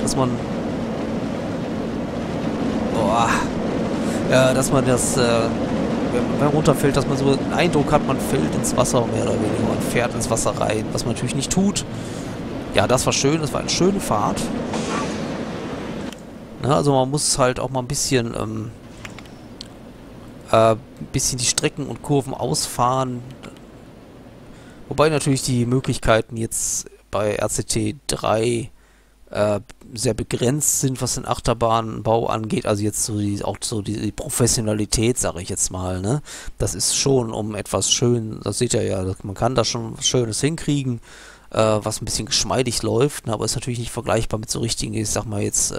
Dass man... Boah. Ja, dass man das... wenn man runterfällt, dass man so einen Eindruck hat, man fällt ins Wasser mehr oder weniger. Man fährt ins Wasser rein, was man natürlich nicht tut. Ja, das war schön, das war eine schöne Fahrt. Na, also man muss halt auch mal ein bisschen... bisschen die Strecken und Kurven ausfahren. Wobei natürlich die Möglichkeiten jetzt bei RCT 3 sehr begrenzt sind, was den Achterbahnbau angeht. Also jetzt so die Professionalität, sage ich jetzt mal. Ne? Das ist schon um etwas schön, das seht ihr ja, man kann da schon was Schönes hinkriegen, was ein bisschen geschmeidig läuft, ne? Aber ist natürlich nicht vergleichbar mit so richtigen, ich sag mal jetzt,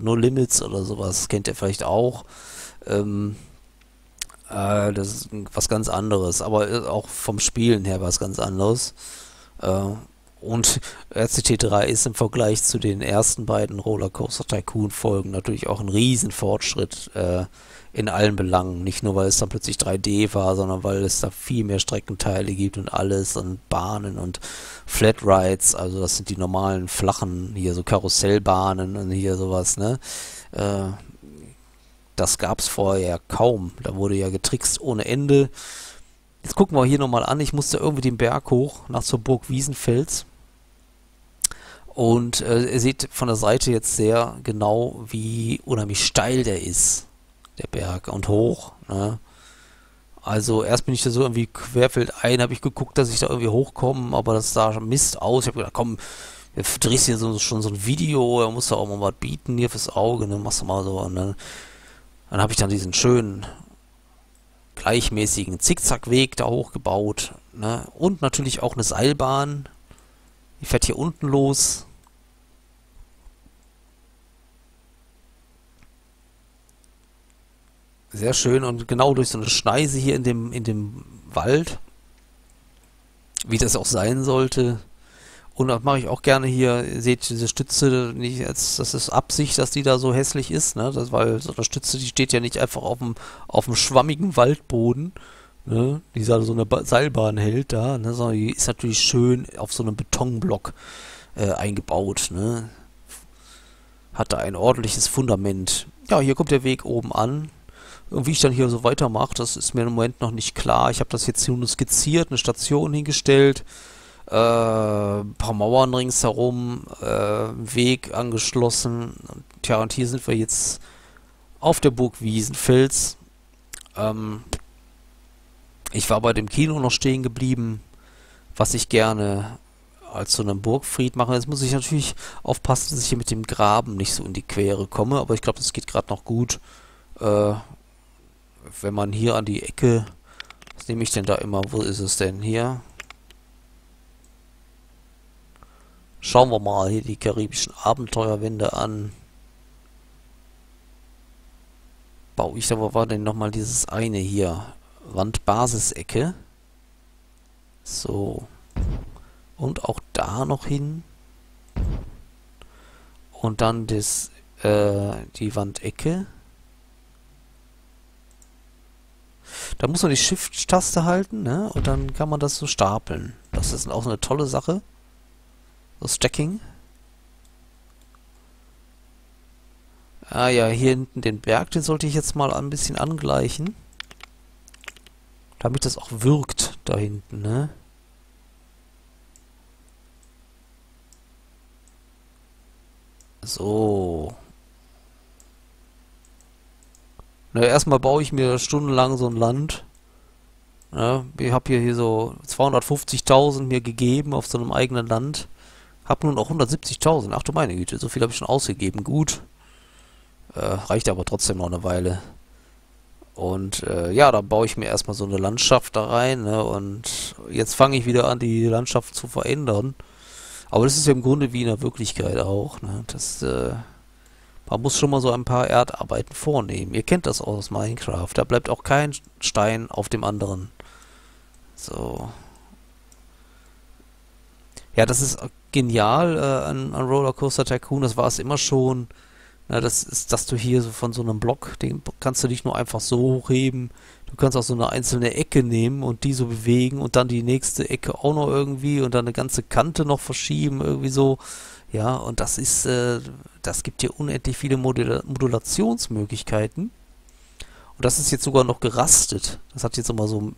No Limits oder sowas, kennt ihr vielleicht auch. Das ist was ganz anderes, aber auch vom Spielen her was ganz anderes. Und RCT 3 ist im Vergleich zu den ersten beiden Rollercoaster Tycoon Folgen natürlich auch ein Riesenfortschritt in allen Belangen. Nicht nur, weil es dann plötzlich 3D war, sondern weil es da viel mehr Streckenteile gibt und alles und Bahnen und Flatrides. Also das sind die normalen flachen, hier so Karussellbahnen und hier sowas, ne? Das gab es vorher kaum. Da wurde ja getrickst ohne Ende. Jetzt gucken wir hier nochmal an. Ich musste irgendwie den Berg hoch, nach zur Burg Wiesenfels. Und ihr seht von der Seite jetzt sehr genau, wie unheimlich steil der ist. Der Berg und hoch. Ne? Also erst bin ich da so irgendwie querfeldein, habe ich geguckt, dass ich da irgendwie hochkomme, aber das sah Mist aus. Ich habe gedacht, komm, drehst hier so, schon so ein Video, er muss da auch mal was bieten hier fürs Auge, ne, machst du mal so, und dann habe ich dann diesen schönen gleichmäßigen Zickzackweg da hochgebaut, ne, und natürlich auch eine Seilbahn, die fährt hier unten los. Sehr schön, und genau durch so eine Schneise hier in dem Wald, wie das auch sein sollte. Und das mache ich auch gerne hier, ihr seht diese Stütze, nicht als, das ist Absicht, dass die da so hässlich ist, ne? Das, weil so eine Stütze, die steht ja nicht einfach auf dem schwammigen Waldboden, ne? Die so eine Seilbahn hält da, ne? Sondern die ist natürlich schön auf so einem Betonblock eingebaut, ne? Hat da ein ordentliches Fundament. Ja, hier kommt der Weg oben an. Und wie ich dann hier so weitermache, das ist mir im Moment noch nicht klar. Ich habe das jetzt hier nur skizziert, eine Station hingestellt, ein paar Mauern ringsherum, Weg angeschlossen. Tja, und hier sind wir jetzt auf der Burg Wiesenfels. Ich war bei dem Kino noch stehen geblieben, was ich gerne als so einen Burgfried mache. Jetzt muss ich natürlich aufpassen, dass ich hier mit dem Graben nicht so in die Quere komme, aber ich glaube, das geht gerade noch gut. Wenn man hier an die Ecke, was nehme ich denn da immer, wo ist es denn hier? Schauen wir mal hier die karibischen Abenteuerwände an. Baue ich da, wo war denn nochmal dieses eine hier? Wandbasisecke. So. Und auch da noch hin. Und dann das, die Wandecke. Da muss man die Shift-Taste halten, ne? Und dann kann man das so stapeln. Das ist auch eine tolle Sache. So Stacking. Ah ja, hier hinten den Berg, den sollte ich jetzt mal ein bisschen angleichen. Damit das auch wirkt, da hinten, ne? So. Na, erstmal baue ich mir stundenlang so ein Land. Ja, ich habe hier so 250.000 mir gegeben auf so einem eigenen Land. Hab nun auch 170.000. Ach du meine Güte, so viel habe ich schon ausgegeben. Gut. Reicht aber trotzdem noch eine Weile. Und ja, da baue ich mir erstmal so eine Landschaft da rein. Ne? Und jetzt fange ich wieder an, die Landschaft zu verändern. Aber das ist ja im Grunde wie in der Wirklichkeit auch. Ne? Das, man muss schon mal so ein paar Erdarbeiten vornehmen. Ihr kennt das aus Minecraft. Da bleibt auch kein Stein auf dem anderen. So. Ja, das ist genial an Rollercoaster Tycoon. Das war es immer schon. Na, das ist, dass du hier so von so einem Block, den kannst du nicht nur einfach so hochheben. Du kannst auch so eine einzelne Ecke nehmen und die so bewegen und dann die nächste Ecke auch noch irgendwie und dann eine ganze Kante noch verschieben, irgendwie so. Ja, und das ist, das gibt hier unendlich viele Modulationsmöglichkeiten. Und das ist jetzt sogar noch gerastet. Das hat jetzt immer so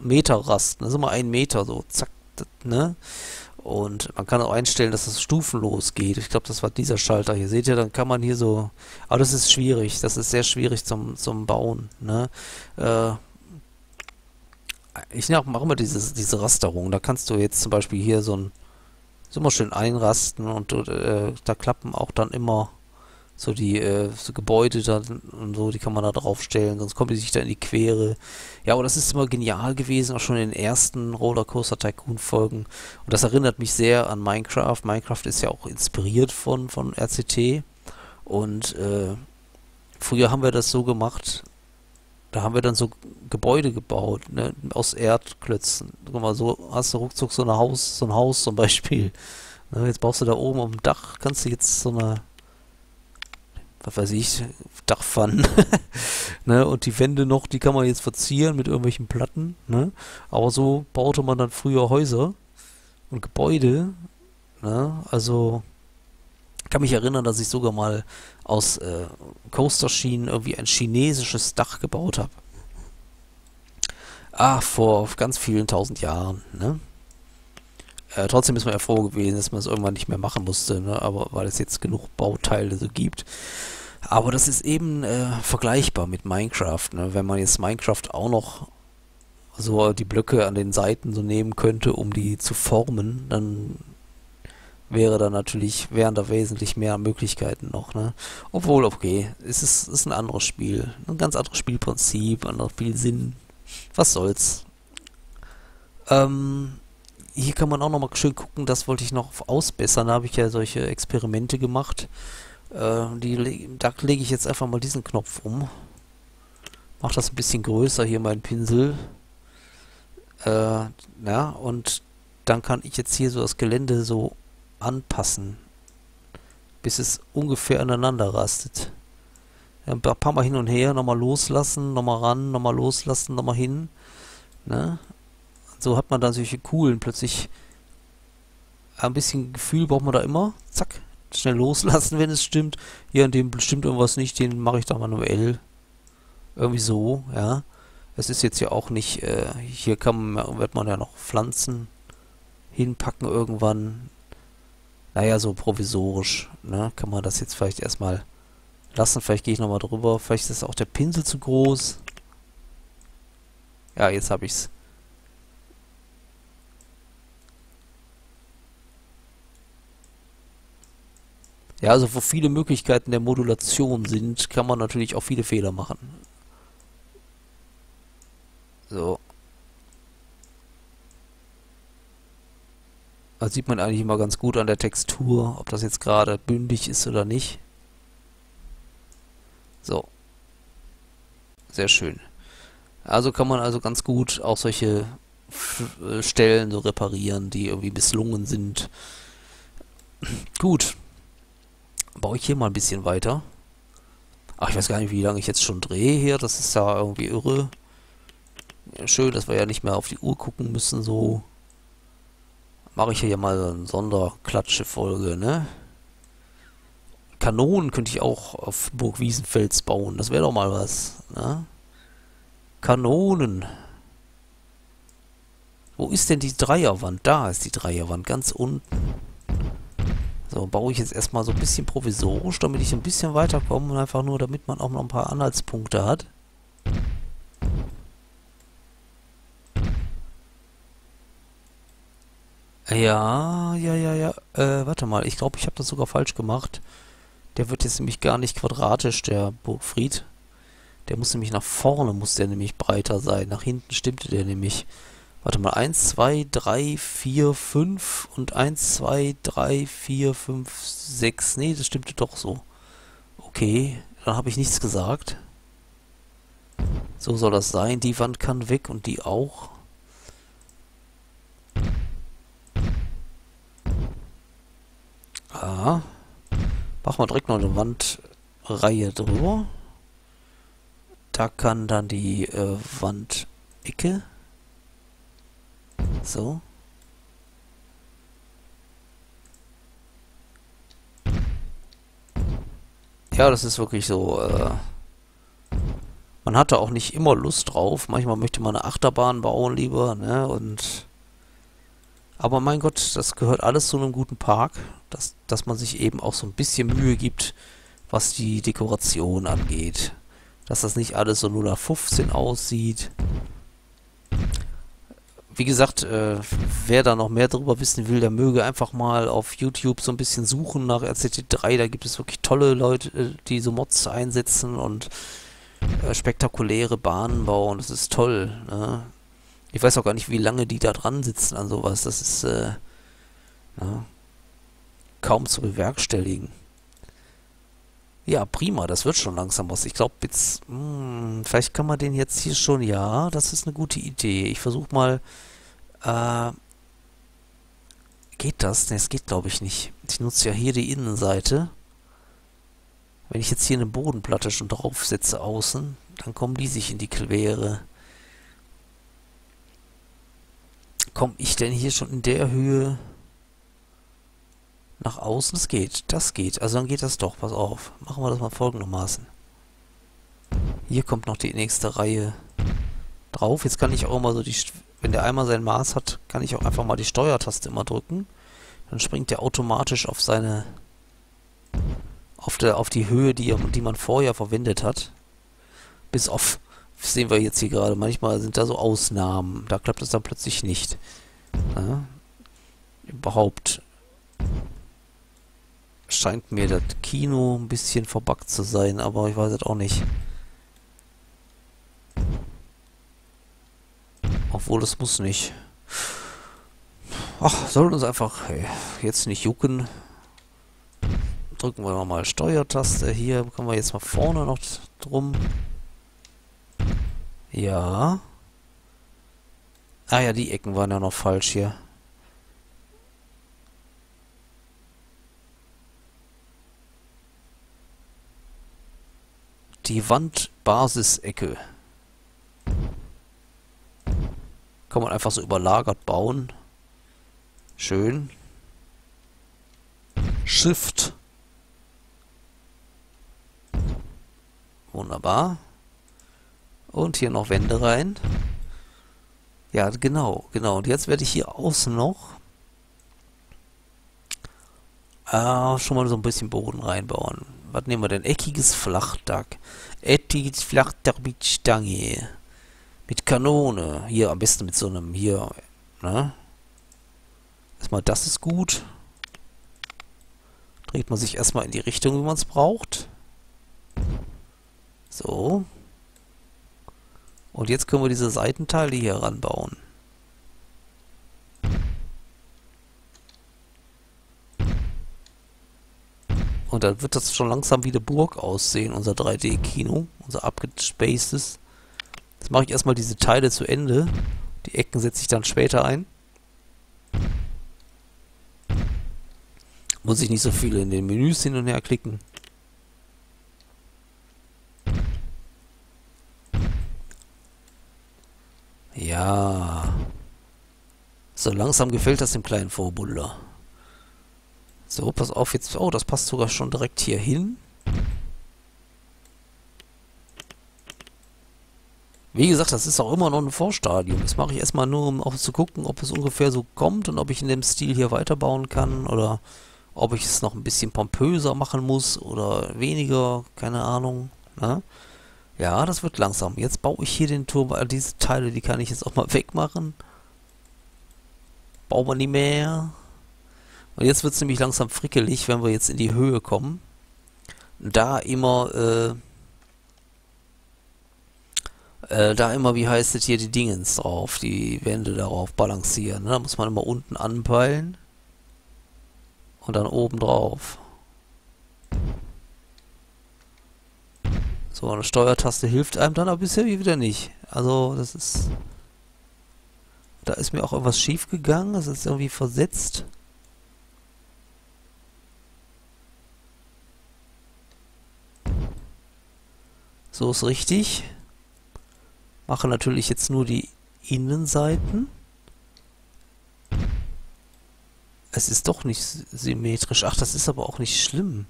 Meterrasten. Das ist immer 1 Meter, so zack, ne? Und man kann auch einstellen, dass das stufenlos geht. Ich glaube, das war dieser Schalter hier. Seht ihr, dann kann man hier so... Aber das ist schwierig. Das ist sehr schwierig zum Bauen, ne? Ich mache immer diese Rasterung. Da kannst du jetzt zum Beispiel hier so ein... So immer schön einrasten und da klappen auch dann immer so die so Gebäude dann und so, die kann man da draufstellen, sonst kommt die sich da in die Quere. Ja, aber das ist immer genial gewesen, auch schon in den ersten Rollercoaster Tycoon Folgen. Und das erinnert mich sehr an Minecraft. Minecraft ist ja auch inspiriert von RCT. Und früher haben wir das so gemacht, da haben wir dann so Gebäude gebaut, ne, aus Erdklötzen. Guck mal, so hast du ruckzuck so ein Haus zum Beispiel. Ne, jetzt baust du da oben auf dem Dach, kannst du jetzt so eine, was weiß ich, Dachpfannen. Ne, und die Wände noch, die kann man jetzt verzieren mit irgendwelchen Platten. Ne? Aber so baute man dann früher Häuser und Gebäude. Ne? Also... Ich kann mich erinnern, dass ich sogar mal aus Coasterschienen irgendwie ein chinesisches Dach gebaut habe. Ah, vor ganz vielen 1000 Jahren, ne? Trotzdem ist man ja froh gewesen, dass man es irgendwann nicht mehr machen musste, ne? Aber weil es jetzt genug Bauteile so gibt. Aber das ist eben vergleichbar mit Minecraft, ne? Wenn man jetzt Minecraft auch noch so die Blöcke an den Seiten so nehmen könnte, um die zu formen, dann wäre dann natürlich, wären da wesentlich mehr Möglichkeiten noch, ne? Obwohl, okay, es ist ein anderes Spiel. Ein ganz anderes Spielprinzip, anderer Spielsinn. Was soll's. Hier kann man auch nochmal schön gucken, das wollte ich noch ausbessern. Da habe ich ja solche Experimente gemacht. Da lege ich jetzt einfach mal diesen Knopf um. Mach das ein bisschen größer, hier meinen Pinsel. Ja, und dann kann ich jetzt hier so das Gelände so anpassen, bis es ungefähr aneinander rastet. Ja, ein paar Mal hin und her, nochmal loslassen, nochmal ran, nochmal loslassen, nochmal hin. Ne? So hat man dann solche coolen plötzlich. Ein bisschen Gefühl braucht man da immer. Zack, schnell loslassen, wenn es stimmt. Hier, an dem stimmt irgendwas nicht, den mache ich da manuell. Irgendwie so, ja. Es ist jetzt ja auch nicht, hier wird man ja noch Pflanzen hinpacken irgendwann. Naja, so provisorisch, ne? Kann man das jetzt vielleicht erstmal lassen. Vielleicht gehe ich nochmal drüber. Vielleicht ist auch der Pinsel zu groß. Ja, jetzt habe ich's. Ja, also wo viele Möglichkeiten der Modulation sind, kann man natürlich auch viele Fehler machen. So. Das sieht man eigentlich immer ganz gut an der Textur, ob das jetzt gerade bündig ist oder nicht. So. Sehr schön. Also kann man also ganz gut auch solche Stellen so reparieren, die irgendwie misslungen sind. Gut. Baue ich hier mal ein bisschen weiter. Ach, ich weiß gar nicht, wie lange ich jetzt schon drehe hier. Das ist ja irgendwie irre. Ja, schön, dass wir ja nicht mehr auf die Uhr gucken müssen. So mache ich hier ja mal eine Sonderklatsche-Folge, ne? Kanonen könnte ich auch auf Burg Wiesenfels bauen. Das wäre doch mal was, ne? Kanonen. Wo ist denn die Dreierwand? Da ist die Dreierwand, ganz unten. So, baue ich jetzt erstmal so ein bisschen provisorisch, damit ich ein bisschen weiterkomme und einfach nur, damit man auch noch ein paar Anhaltspunkte hat. Ja. Warte mal, ich glaube, ich habe das sogar falsch gemacht. Der wird jetzt nämlich gar nicht quadratisch, der Burgfried. Der muss nämlich nach vorne, muss der nämlich breiter sein. Nach hinten stimmte der nämlich. Warte mal, 1, 2, 3, 4, 5 und 1, 2, 3, 4, 5, 6. Nee, das stimmte doch so. Okay, dann habe ich nichts gesagt. So soll das sein. Die Wand kann weg und die auch. Ah. Machen wir direkt noch eine Wandreihe drüber. Da kann dann die Wandecke. So. Ja, das ist wirklich so. Man hat da auch nicht immer Lust drauf. Manchmal möchte man eine Achterbahn bauen lieber, ne? Und aber mein Gott, das gehört alles zu einem guten Park, dass man sich eben auch so ein bisschen Mühe gibt, was die Dekoration angeht. Dass das nicht alles so 0815 aussieht. Wie gesagt, wer da noch mehr darüber wissen will, der möge einfach mal auf YouTube so ein bisschen suchen nach RCT3. Da gibt es wirklich tolle Leute, die so Mods einsetzen und spektakuläre Bahnen bauen. Das ist toll, ne? Ich weiß auch gar nicht, wie lange die da dran sitzen an sowas. Das ist ja, kaum zu bewerkstelligen. Ja, prima, das wird schon langsam was. Ich glaube, jetzt, vielleicht kann man den jetzt hier schon, ja, das ist eine gute Idee. Ich versuche mal, geht das? Ne, es geht, glaube ich, nicht. Ich nutze ja hier die Innenseite. Wenn ich jetzt hier eine Bodenplatte schon draufsetze außen, dann kommen die sich in die Quere. Komme ich denn hier schon in der Höhe nach außen? Es geht, das geht. Also dann geht das doch, pass auf. Machen wir das mal folgendermaßen. Hier kommt noch die nächste Reihe drauf. Jetzt kann ich auch immer so die, wenn der einmal sein Maß hat, kann ich auch einfach mal die Steuertaste immer drücken. Dann springt der automatisch auf seine, auf die Höhe, die man vorher verwendet hat. Bis auf, das sehen wir jetzt hier gerade, manchmal sind da so Ausnahmen. Da klappt es dann plötzlich nicht. Ja? Überhaupt. scheint mir das Kino ein bisschen verbuggt zu sein, aber ich weiß es auch nicht. Obwohl, es muss nicht. Ach, soll uns einfach jetzt nicht jucken. Drücken wir mal Steuertaste. Hier können wir jetzt mal vorne noch drum. Ja. Ah ja, die Ecken waren ja noch falsch hier. Die Wandbasisecke. Kann man einfach so überlagert bauen. Schön. Shift. Wunderbar. Und hier noch Wände rein. Ja, genau, genau. Und jetzt werde ich hier außen noch schon mal so ein bisschen Boden reinbauen. Was nehmen wir denn? Eckiges Flachdach. Eckiges Flachdach mit Stange. Mit Kanone. Hier, am besten mit so einem, hier, ne? Erstmal, das ist gut. Dreht man sich erstmal in die Richtung, wie man es braucht. So. Und jetzt können wir diese Seitenteile hier ranbauen. Und dann wird das schon langsam wie eine Burg aussehen, unser 3D-Kino, unser abgespacedes. Jetzt mache ich erstmal diese Teile zu Ende. Die Ecken setze ich dann später ein. Muss ich nicht so viel in den Menüs hin und her klicken. Ja. So langsam gefällt das dem kleinen Vorbudler. So, pass auf jetzt. Oh, das passt sogar schon direkt hier hin. Wie gesagt, das ist auch immer noch ein Vorstadium. Das mache ich erstmal nur, um auch zu gucken, ob es ungefähr so kommt und ob ich in dem Stil hier weiterbauen kann oder ob ich es noch ein bisschen pompöser machen muss oder weniger. Keine Ahnung. Na? Ja, das wird langsam. Jetzt baue ich hier den Turm. Diese Teile, die kann ich jetzt auch mal wegmachen. Bauen wir nicht mehr. Und jetzt wird es nämlich langsam frickelig, wenn wir jetzt in die Höhe kommen. Da immer, wie heißt es hier, die Dingens drauf, die Wände darauf balancieren. Ne? Da muss man immer unten anpeilen und dann oben drauf. So, eine Steuertaste hilft einem dann, aber bisher wieder nicht. Also, das ist... Da ist mir auch irgendwas schief gegangen, das ist irgendwie versetzt. So ist richtig. Mache natürlich jetzt nur die Innenseiten. Es ist doch nicht symmetrisch. Ach, das ist aber auch nicht schlimm.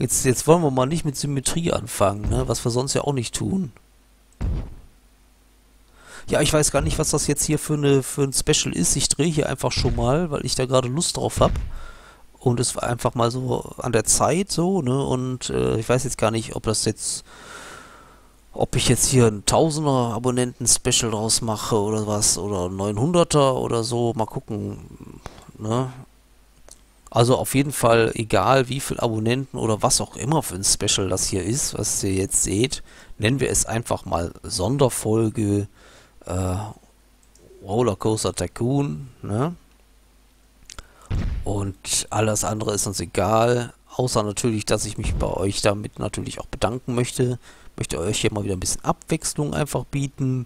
Jetzt wollen wir mal nicht mit Symmetrie anfangen, ne? Was wir sonst ja auch nicht tun. Ja, ich weiß gar nicht, was das jetzt hier für ein Special ist. Ich drehe hier einfach schon mal, weil ich da gerade Lust drauf habe. Und es war einfach mal so an der Zeit so, ne? Und ich weiß jetzt gar nicht, ob das jetzt, ob ich jetzt hier ein 1000er Abonnenten-Special draus mache oder was, oder 900er oder so, mal gucken, ne? Also auf jeden Fall, egal wie viel Abonnenten oder was auch immer für ein Special das hier ist, was ihr jetzt seht, nennen wir es einfach mal Sonderfolge Rollercoaster Tycoon, ne? Und alles andere ist uns egal, außer natürlich, dass ich mich bei euch damit natürlich auch bedanken möchte. Ich möchte euch hier mal wieder ein bisschen Abwechslung einfach bieten.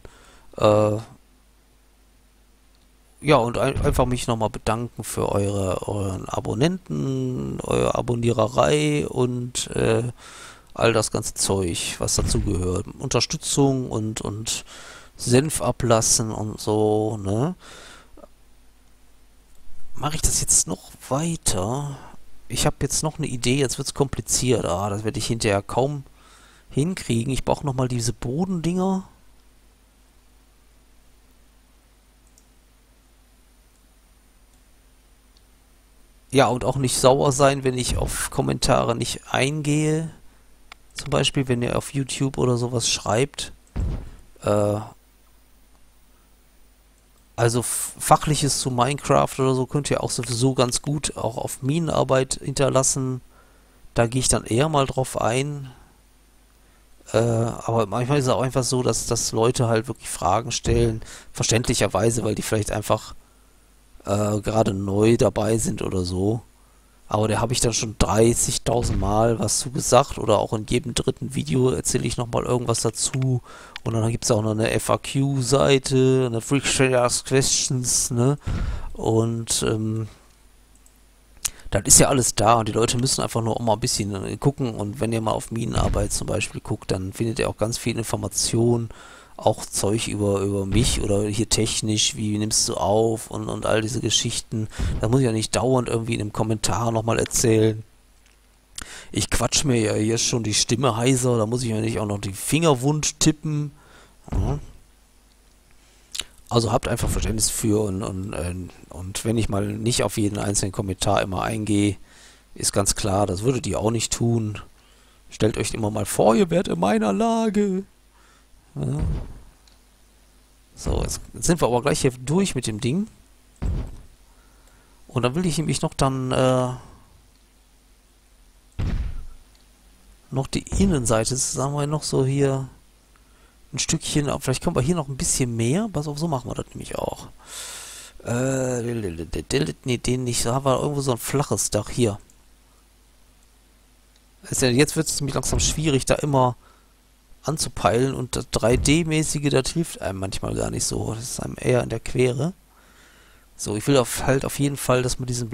Ja, und einfach mich nochmal bedanken für euren Abonnenten, eure Abonniererei und all das ganze Zeug, was dazu gehört. Unterstützung und Senf ablassen und so, ne? Mache ich das jetzt noch weiter? Ich habe jetzt noch eine Idee, jetzt wird es kompliziert. Ah, das werde ich hinterher kaum hinkriegen. Ich brauche nochmal diese Bodendinger. Ja, und auch nicht sauer sein, wenn ich auf Kommentare nicht eingehe. Zum Beispiel, wenn ihr auf YouTube oder sowas schreibt. Also Fachliches zu Minecraft oder so könnt ihr auch sowieso ganz gut auch auf Minenarbeit hinterlassen. Da gehe ich dann eher mal drauf ein. Aber manchmal ist es auch einfach so, dass Leute halt wirklich Fragen stellen, verständlicherweise, weil die vielleicht einfach gerade neu dabei sind oder so. Aber da habe ich dann schon 30.000 Mal was zu gesagt oder auch in jedem dritten Video erzähle ich nochmal irgendwas dazu. Und dann gibt es auch noch eine FAQ-Seite, eine Frequently Asked Questions, ne? Und das ist ja alles da und die Leute müssen einfach nur auch mal ein bisschen gucken. Und wenn ihr mal auf Minenarbeit zum Beispiel guckt, dann findet ihr auch ganz viel Informationen, auch Zeug über mich oder hier technisch, wie nimmst du auf und all diese Geschichten. Da muss ich ja nicht dauernd irgendwie in einem Kommentar nochmal erzählen. Ich quatsch mir ja jetzt schon die Stimme heiser, da muss ich ja nicht auch noch die Finger wund tippen. Ja. Also habt einfach Verständnis für und wenn ich mal nicht auf jeden einzelnen Kommentar immer eingehe, ist ganz klar, das würdet ihr auch nicht tun. Stellt euch immer mal vor, ihr werdet in meiner Lage. Ja. So, jetzt sind wir aber gleich hier durch mit dem Ding. Und dann will ich nämlich noch die Innenseite, sagen wir noch so hier ein Stückchen, vielleicht kommen wir hier noch ein bisschen mehr, pass auf, so machen wir das nämlich auch. Nee, den nicht, da haben wir irgendwo so ein flaches Dach hier. Jetzt wird es nämlich langsam schwierig, da immer anzupeilen, und das 3D-mäßige, das hilft einem manchmal gar nicht so. Das ist einem eher in der Quere. So, ich will halt auf jeden Fall, dass man dieses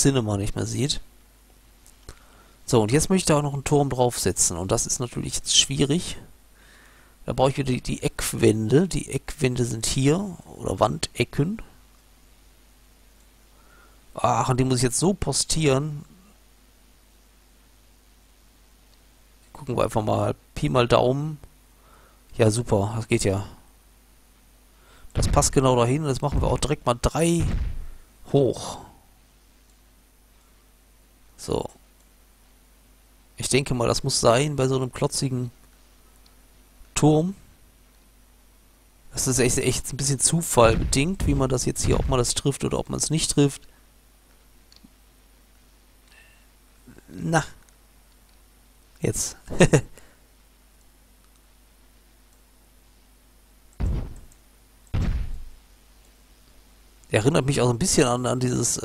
Cinema nicht mehr sieht. So, und jetzt möchte ich da auch noch einen Turm draufsetzen, und das ist natürlich jetzt schwierig. Da brauche ich wieder die Eckwände. Die Eckwände sind hier, oder Wandecken. Ach, und die muss ich jetzt so postieren. Gucken wir einfach mal Pi mal Daumen. Ja, super, das geht ja. Das passt genau dahin. Jetzt machen wir auch direkt mal 3 hoch. So. Ich denke mal, das muss sein bei so einem klotzigen Turm. Das ist echt ein bisschen Zufall bedingt, wie man das jetzt hier, ob man das trifft oder ob man es nicht trifft. Na. Jetzt. Erinnert mich auch so ein bisschen an dieses,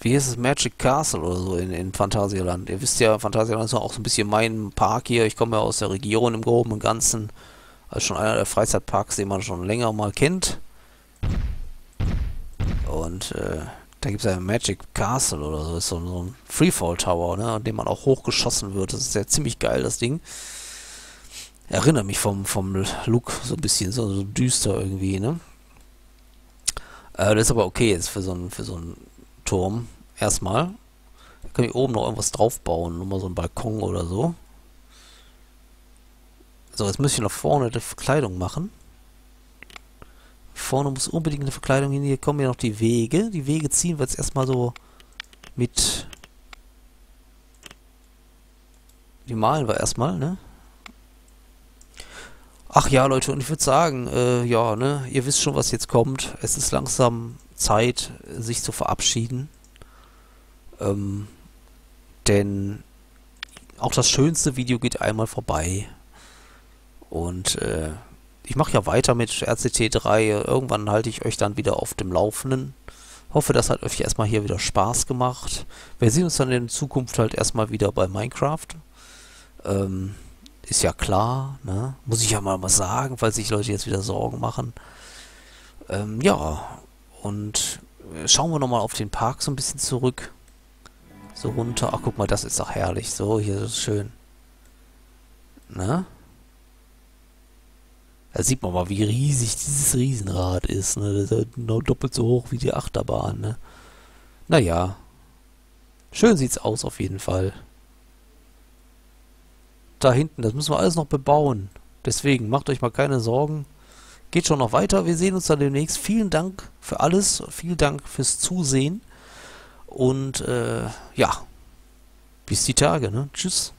wie heißt es, Magic Castle oder so in Phantasialand. Ihr wisst ja, Phantasialand ist auch so ein bisschen mein Park hier. Ich komme ja aus der Region im Groben und Ganzen. Also schon einer der Freizeitparks, den man schon länger mal kennt. Und, da gibt es ja Magic Castle oder so, ist so ein Freefall Tower, ne, an dem man auch hochgeschossen wird. Das ist ja ziemlich geil, das Ding. Erinnert mich vom Look so ein bisschen, so düster irgendwie, ne. Das ist aber okay jetzt für so einen Turm. Erstmal. Da kann ich oben noch irgendwas draufbauen, nur mal so einen Balkon oder so. So, jetzt müsste ich noch vorne die Verkleidung machen. Vorne muss unbedingt eine Verkleidung hin. Hier kommen ja noch die Wege. Die Wege ziehen wir jetzt erstmal so mit. Die malen wir erstmal, ne? Ach ja, Leute, und ich würde sagen, ja, ne? Ihr wisst schon, was jetzt kommt. Es ist langsam Zeit, sich zu verabschieden. Denn auch das schönste Video geht einmal vorbei. Und, ich mache ja weiter mit RCT3, irgendwann halte ich euch dann wieder auf dem Laufenden. Hoffe, das hat euch erstmal hier wieder Spaß gemacht. Wir sehen uns dann in Zukunft halt erstmal wieder bei Minecraft. Ist ja klar, ne? Muss ich ja mal was sagen, falls sich Leute jetzt wieder Sorgen machen. Ja, und schauen wir nochmal auf den Park so ein bisschen zurück. So runter. Ach, guck mal, das ist doch herrlich. So, hier ist es schön. Ne? Da sieht man mal, wie riesig dieses Riesenrad ist, ne? Das ist genau doppelt so hoch wie die Achterbahn, ne? Naja. Schön sieht's aus auf jeden Fall. Da hinten, das müssen wir alles noch bebauen. Deswegen, macht euch mal keine Sorgen. Geht schon noch weiter. Wir sehen uns dann demnächst. Vielen Dank für alles. Vielen Dank fürs Zusehen. Und, ja. Bis die Tage, ne? Tschüss.